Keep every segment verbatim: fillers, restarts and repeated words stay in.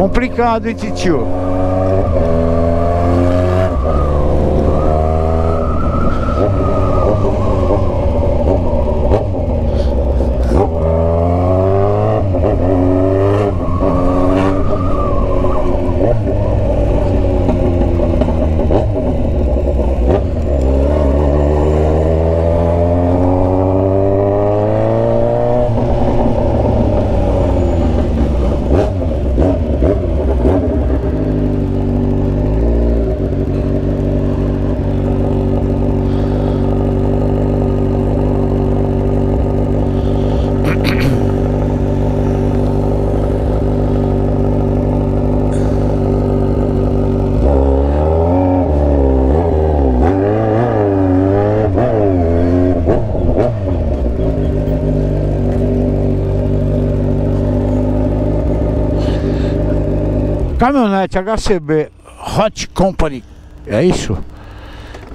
Complicado, hein, titio? Caminhonete H C B Hot Company, é isso?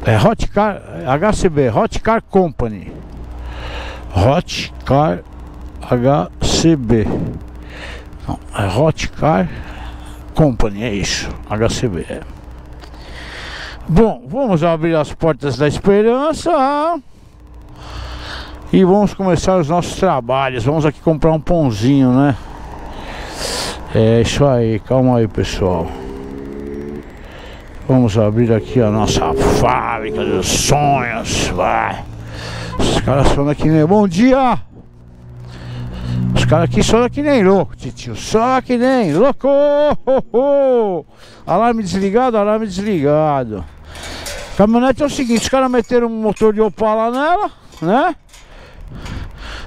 É Hot Car, H C B, Hot Car Company. Hot Car H C B. Não, é Hot Car Company, é isso, H C B. É. Bom, vamos abrir as portas da Esperança e vamos começar os nossos trabalhos. Vamos aqui comprar um pãozinho, né? É isso aí, calma aí, pessoal. Vamos abrir aqui a nossa fábrica dos sonhos, vai. Os caras são daqui nem... Bom dia! Os caras aqui são daqui nem louco, titio. Só que nem louco! Alarme desligado, alarme desligado. Caminhonete é o seguinte, os caras meteram um motor de Opala nela, né?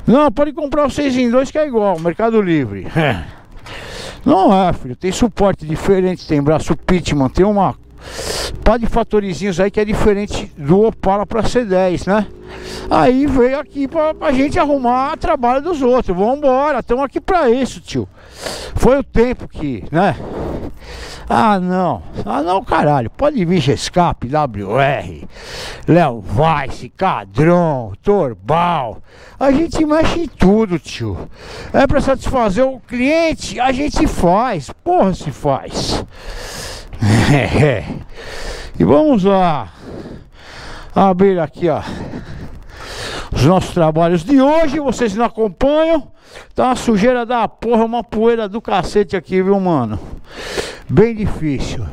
Não, pode comprar o seis em dois que é igual, Mercado Livre. Não é, filho, tem suporte diferente, tem braço Pitman, tem uma pá de fatorizinhos aí que é diferente do Opala para C dez, né? Aí veio aqui pra, pra gente arrumar trabalho dos outros. Vambora, estamos aqui pra isso, tio. Foi o tempo que, né? Ah não, ah não, caralho, pode vir GESCAP, W R, Léo Weiss, Cadron, Torbal. A gente mexe em tudo, tio. É pra satisfazer o cliente, a gente faz, porra se faz. É. E vamos lá abrir aqui, ó, os nossos trabalhos de hoje. Vocês não acompanham, tá uma sujeira da porra, uma poeira do cacete aqui, viu, mano? Bem difícil,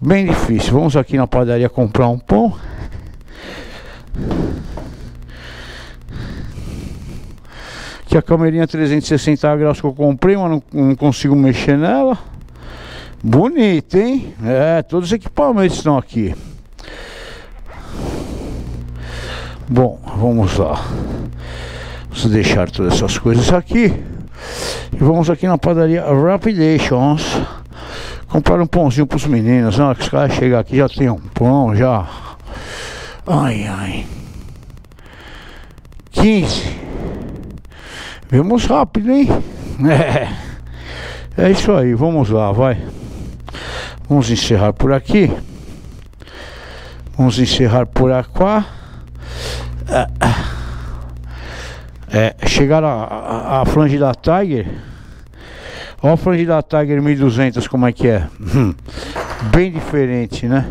bem difícil. Vamos aqui na padaria comprar um pão. Aqui a câmerinha trezentos e sessenta graus que eu comprei, mas não, não consigo mexer nela. Bonita, hein? É, todos os equipamentos estão aqui. Bom, vamos lá. Vamos deixar todas essas coisas aqui. E vamos aqui na padaria Rapidations comprar um pãozinho para os meninos. Não, que os caras chegam aqui já tem um pão já. Ai, ai. quinze. Vemos rápido, hein? É, é isso aí, vamos lá, vai. Vamos encerrar por aqui. Vamos encerrar por aqui. É, chegaram a, a, a flange da Tiger. Olha a flange da Tiger mil e duzentos, como é que é. hum, Bem diferente, né?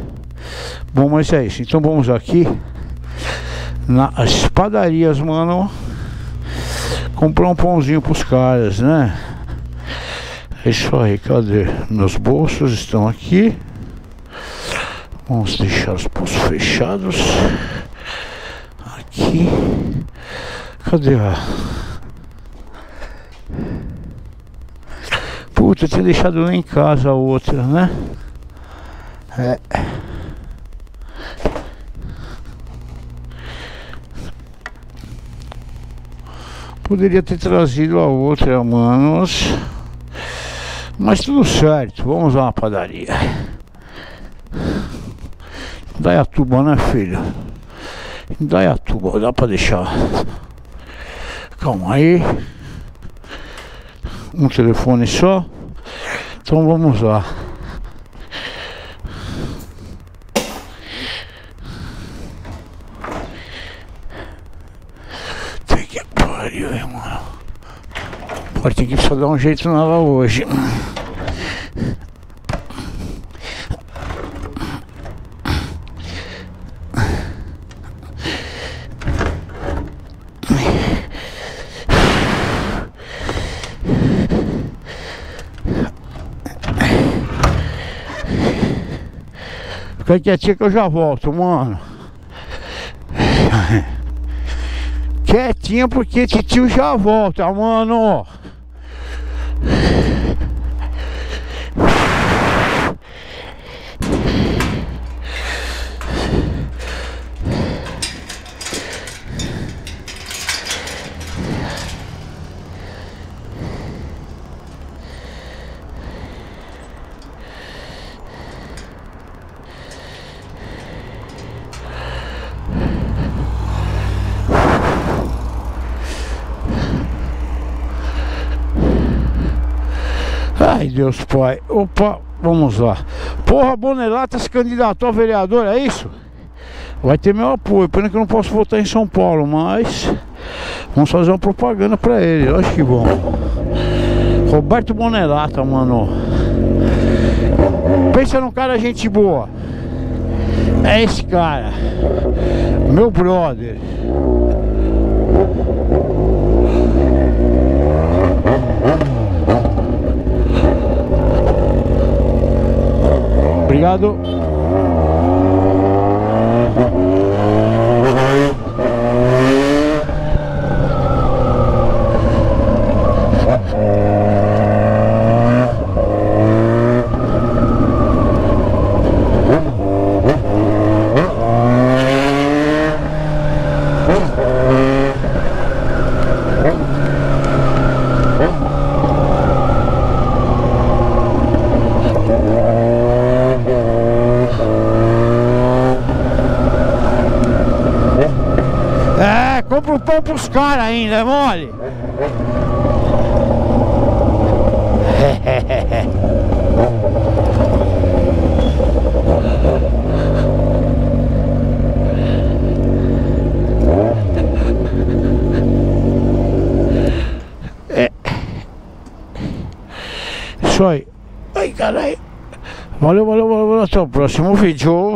Bom, mas é isso. Então vamos aqui nas padarias, mano, comprar um pãozinho pros caras, né? É isso aí, cadê? Meus bolsos estão aqui. Vamos deixar os bolsos fechados. Aqui. Cadê a... Puta, eu tinha deixado lá em casa a outra, né? É. Poderia ter trazido a outra, manos. Mas tudo certo, vamos lá na padaria. Daiatuba, né, filho? Daiatuba, dá pra deixar... Calma aí. Um telefone só. Então vamos lá. Tem que pariu, irmão. Pode ter que só dar um jeito nela hoje. Fica quietinho que eu já volto, mano. Quietinho porque titio já volta, mano. Ai, Deus Pai. Opa, vamos lá. Porra, Bonellato se candidatou a vereador, é isso? Vai ter meu apoio. Pena que eu não posso votar em São Paulo, mas vamos fazer uma propaganda pra ele. Eu acho que bom. Roberto Bonellato, mano. Pensa num cara gente boa. É esse cara. Meu brother. Obrigado. Compra o pão pros caras ainda, é mole? É. Isso aí. Ai, caralho. Valeu, valeu, valeu. Até o próximo vídeo.